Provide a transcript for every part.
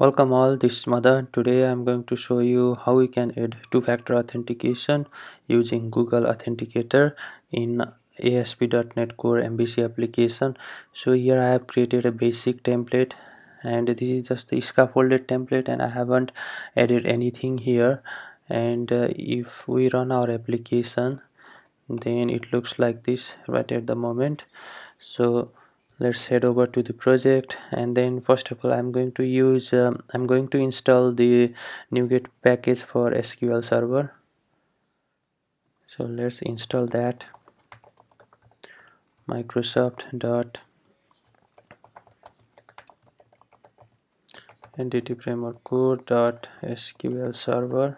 Welcome all, this is Madan. Today I'm going to show you how we can add two-factor authentication using Google Authenticator in ASP.NET Core MVC application. So here I have created a basic template and this is just the scaffolded template and I haven't added anything here. And if we run our application, then it looks like this right at the moment. So let's head over to the project, and then first of all I'm going to install the NuGet package for SQL server. So let's install that. Microsoft.EntityFrameworkCore.SqlServer.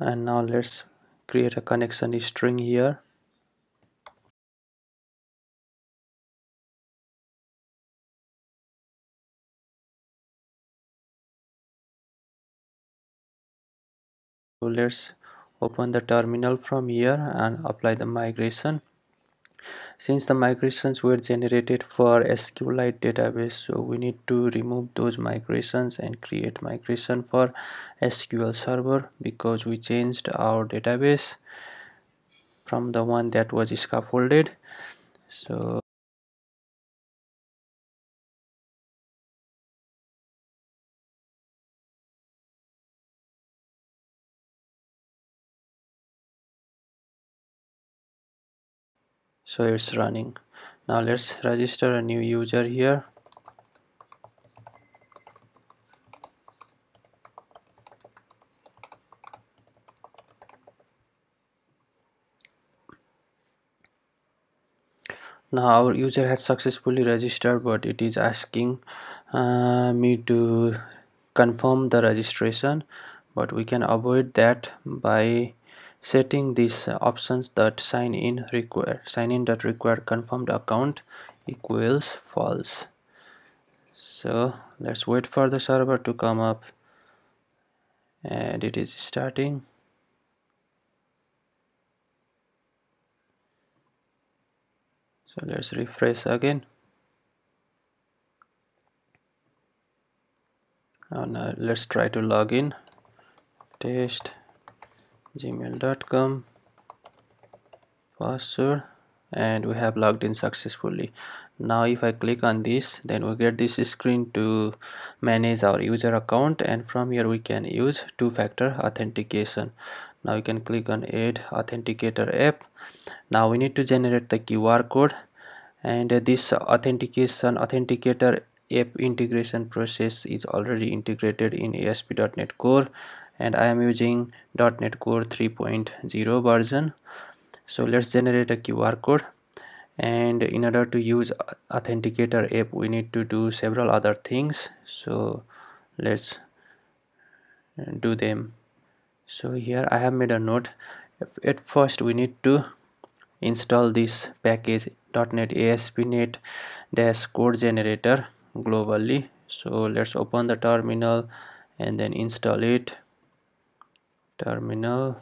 And now let's create a connection string here. So let's open the terminal from here and apply the migration. Since the migrations were generated for SQLite database, so we need to remove those migrations and create migration for SQL server, because we changed our database from the one that was scaffolded. So it's running. Now let's register a new user here. Now our user has successfully registered, but it is asking me to confirm the registration, but we can avoid that by setting these options that sign in dot require confirmed account equals false. So let's wait for the server to come up, and it is starting. So let's refresh again. Oh, now let's try to log in. test.gmail.com password, and we have logged in successfully. Now if I click on this, then we get this screen to manage our user account, and from here we can use two-factor authentication. Now you can click on add authenticator app. Now we need to generate the QR code, and this authenticator app integration process is already integrated in ASP.NET Core, and I am using .NET Core 3.0 version. So let's generate a QR code, and in order to use authenticator app we need to do several other things, so let's do them. So here I have made a note. At first we need to install this package .NET ASP.NET Core Generator globally. So let's open the terminal and then install it. Terminal,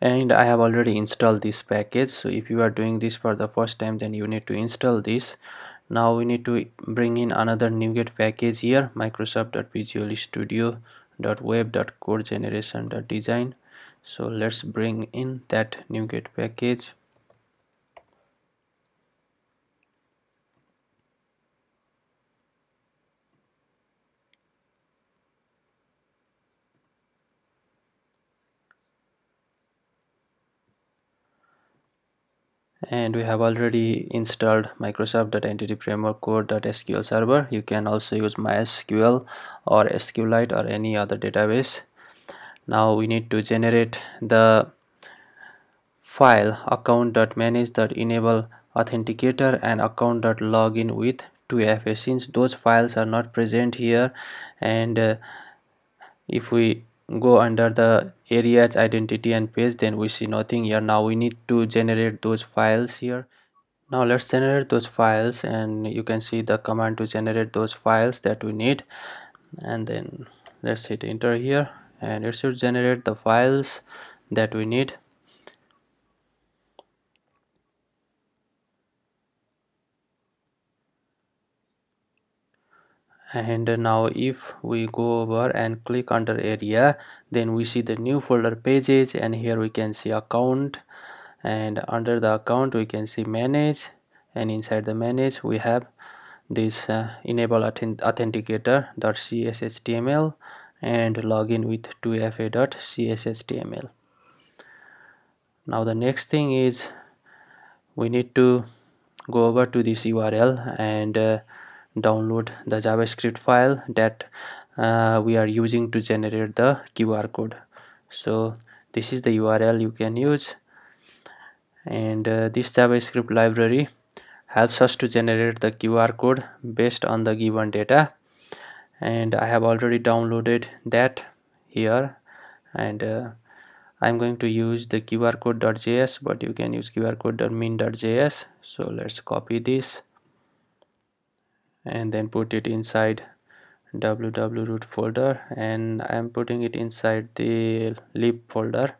and I have already installed this package. So if you are doing this for the first time, then you need to install this. Now we need to bring in another NuGet package here, Microsoft.VisualStudio.Web.CodeGeneration.Design. So let's bring in that NuGet package. And we have already installed Microsoft.EntityFrameworkCore.SqlServer. You can also use MySQL or SQLite or any other database. Now we need to generate the file Account.Manage.EnableAuthenticator and Account.LoginWithTwoFA. Since those files are not present here, and if we go under the areas, identity and page, then we see nothing here. Now we need to generate those files here. Now let's generate those files, and you can see the command to generate those files that we need, and then let's hit enter here, and it should generate the files that we need. And now if we go over and click under area, then we see the new folder pages, and here we can see account, and under the account we can see manage, and inside the manage we have this enable authenticator.cshtml and login with 2fa.cshtml. now the next thing is we need to go over to this URL and download the JavaScript file that we are using to generate the QR code. So this is the URL you can use, and this JavaScript library helps us to generate the QR code based on the given data, and I have already downloaded that here, and I'm going to use the qrcode.js, but you can use qrcode.min.js. so let's copy this and then put it inside www root folder, and I'm putting it inside the lib folder.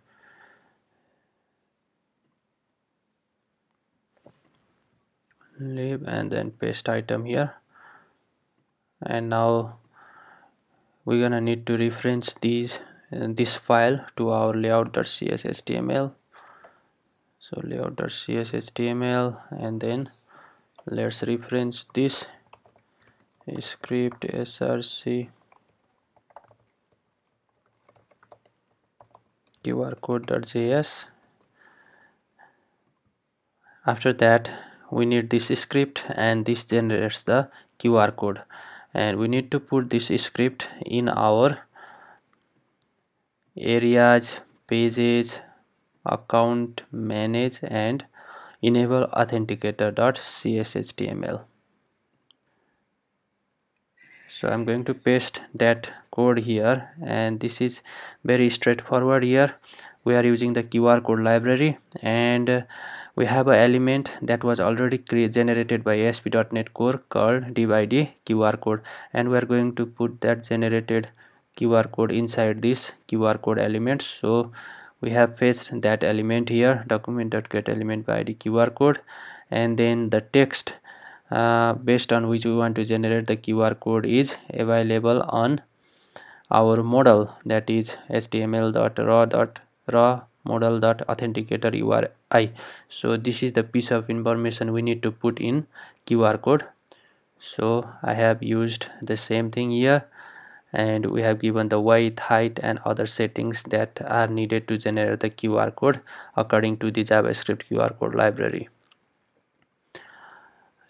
Lib, and then paste item here. And now we're gonna need to reference these this file to our layout.cshtml. so layout.cshtml, and then let's reference this script src qrcode.js. after that we need this script, and this generates the QR code, and we need to put this script in our areas, pages, account, manage, and enable authenticator.cshtml. so I'm going to paste that code here, and this is very straightforward. Here we are using the QR code library, and we have an element that was already generated by ASP.NET Core called div_id QR code, and we are going to put that generated QR code inside this QR code element. So we have fetched that element here, document.getElementById QR code, and then the text based on which we want to generate the QR code is available on our model, that is html.raw model.authenticator URI. so this is the piece of information we need to put in QR code. so I have used the same thing here, and we have given the width, height, and other settings that are needed to generate the QR code according to the JavaScript QR code library.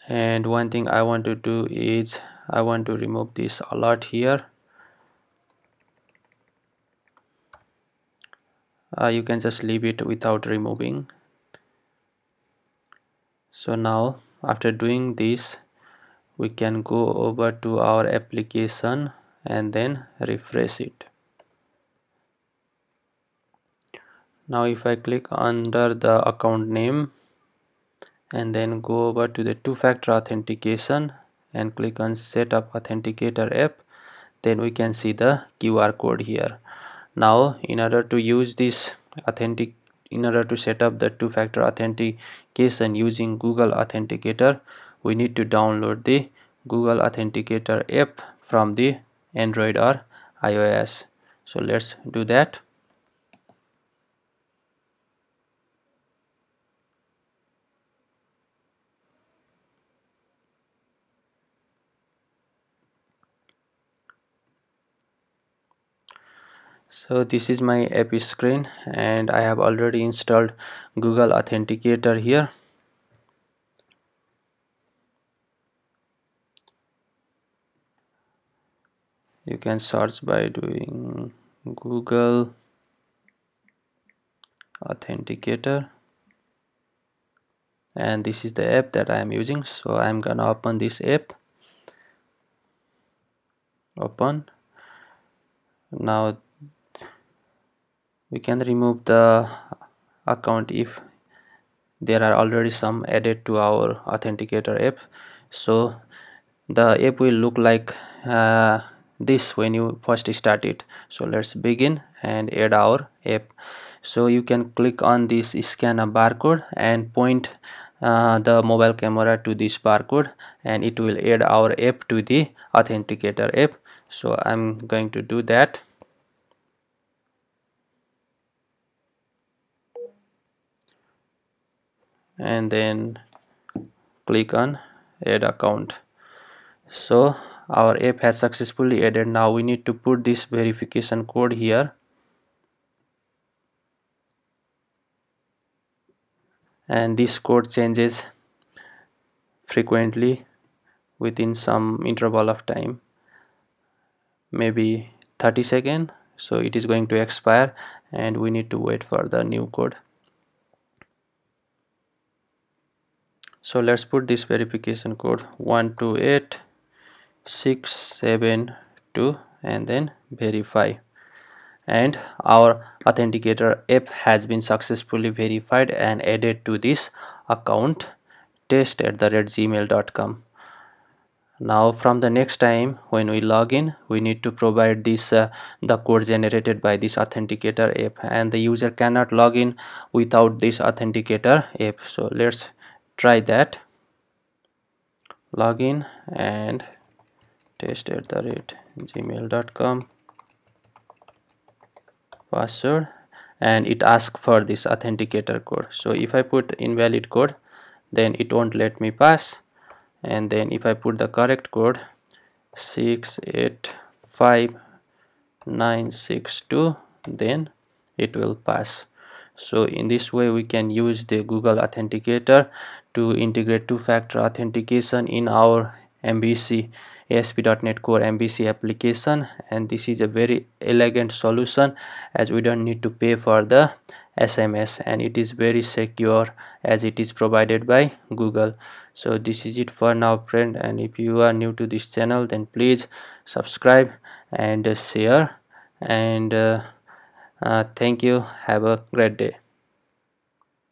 And one thing I want to do is I want to remove this alert here. You can just leave it without removing. so now after doing this, we can go over to our application and then refresh it. now if I click under the account name and then go over to the two-factor authentication and click on set up authenticator app, then we can see the QR code here. now in order to use this set up the two-factor authentication using Google Authenticator, we need to download the Google Authenticator app from the Android or iOS. so let's do that. so this is my app screen, and I have already installed Google Authenticator here. you can search by doing Google Authenticator, and this is the app that I am using. so I'm gonna open this app. Now we can remove the account if there are already some added to our authenticator app. so the app will look like this when you first start it. So let's begin and add our app. So you can click on this scan a barcode and point the mobile camera to this barcode, and it will add our app to the authenticator app. So I'm going to do that. And then click on add account. So our app has successfully added. Now we need to put this verification code here, and this code changes frequently within some interval of time, maybe 30 seconds. So it is going to expire and we need to wait for the new code. So let's put this verification code 128672 and then verify, and our authenticator app has been successfully verified and added to this account test@gmail.com. Now from the next time when we log in, we need to provide this the code generated by this authenticator app, and the user cannot log in without this authenticator app. So let's try that. Login and test@gmail.com password, and it asks for this authenticator code. So if I put invalid code, then it won't let me pass, and then if I put the correct code 685962, then it will pass. So in this way we can use the Google Authenticator to integrate two-factor authentication in our MVC ASP.NET Core MVC application, and this is a very elegant solution as we don't need to pay for the SMS, and it is very secure as it is provided by Google. So this is it for now, friend, and if you are new to this channel, then please subscribe and share, and thank you. Have a great day.